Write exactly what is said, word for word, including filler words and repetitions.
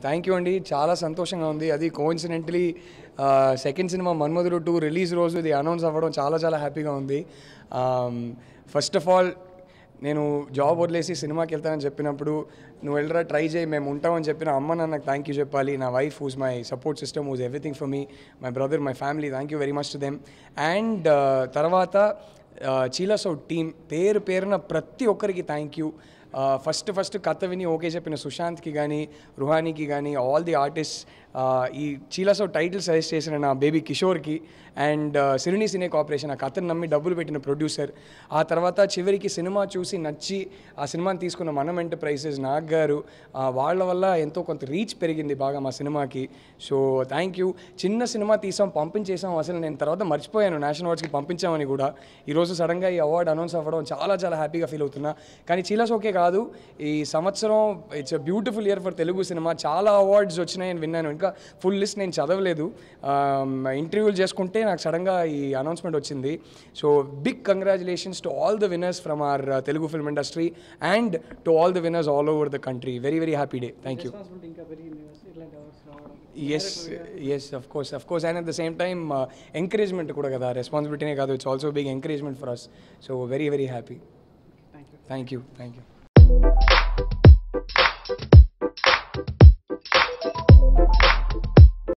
Thank you, Andy. Chala santoshanga undi. Adi coincidentally uh, second cinema Manmadudu two release roju idi announce avvadam chala chala happy ga undi. Um, first of all, నేను job వదిలేసి సినిమాకి వెళ్తానని చెప్పినప్పుడు నువ్వు వెళ్ళరా try చేయి మేము ఉంటామని చెప్పిన అమ్మ నాన్నకు థ్యాంక్ యూ చెప్పాలి నా wife who's my support system who's everything for me my brother my family thank you very much to them and తర్వాత చీలాసౌ టీమ్ పేరు పేరున ప్రతి ఒక్కరికి థ్యాంక్ యూ ఫస్ట్ ఫస్ట్ కథ విని ఓకే చెప్పిన సుశాంత్కి కానీ రుహానీకి కానీ ఆల్ ది ఆర్టిస్ట్ ఈ చీలాసౌ టైటిల్ సజెస్ట్ చేసిన నా బేబీ కిషోర్కి అండ్ సిరుని సినే కోఆపరేషన్ ఆ కథను నమ్మి డబ్బులు పెట్టిన ప్రొడ్యూసర్ ఆ తర్వాత చివరికి సినిమా చూసి నచ్చి ఆ సినిమాని తీసుకున్న మనం ఎంటర్ప్రైజెస్ నాగ్ గారు వాళ్ళ వల్ల ఎంతో కొంత రీచ్ పెరిగింది బాగా మా సినిమాకి సో థ్యాంక్ యూ చిన్న సినిమా తీసాం పంపించేసాం అసలు నేను తర్వాత మర్చిపోయాను నేషనల్ అవార్డ్స్కి పంపించామని కూడా ఈరోజు సడన్గా ఈ అవార్డు అనౌన్స్ అవ్వడం చాలా చాలా హ్యాపీగా ఫీల్ అవుతున్నా కానీ చీలాసౌకే కాదు ఈ సంవత్సరం it's a beautiful year for Telugu cinema చాలా అవార్డ్స్ వచ్చినాయని విన్నాను ఇంకా ఫుల్ లిస్ట్ నేను చదవలేదు ఇంటర్వ్యూలు చేసుకుంటే నాకు సడన్గా ఈ అనౌన్స్మెంట్ వచ్చింది so big congratulations to all the winners from our Telugu film industry and to all the winners all over the country very very happy day thank you yes yes of course of course and at the same time encouragement కూడా కదా రెస్పాన్సిబిలిటీనే కాదు it's also big encouragement for us so very very happy thank you thank you Thank you.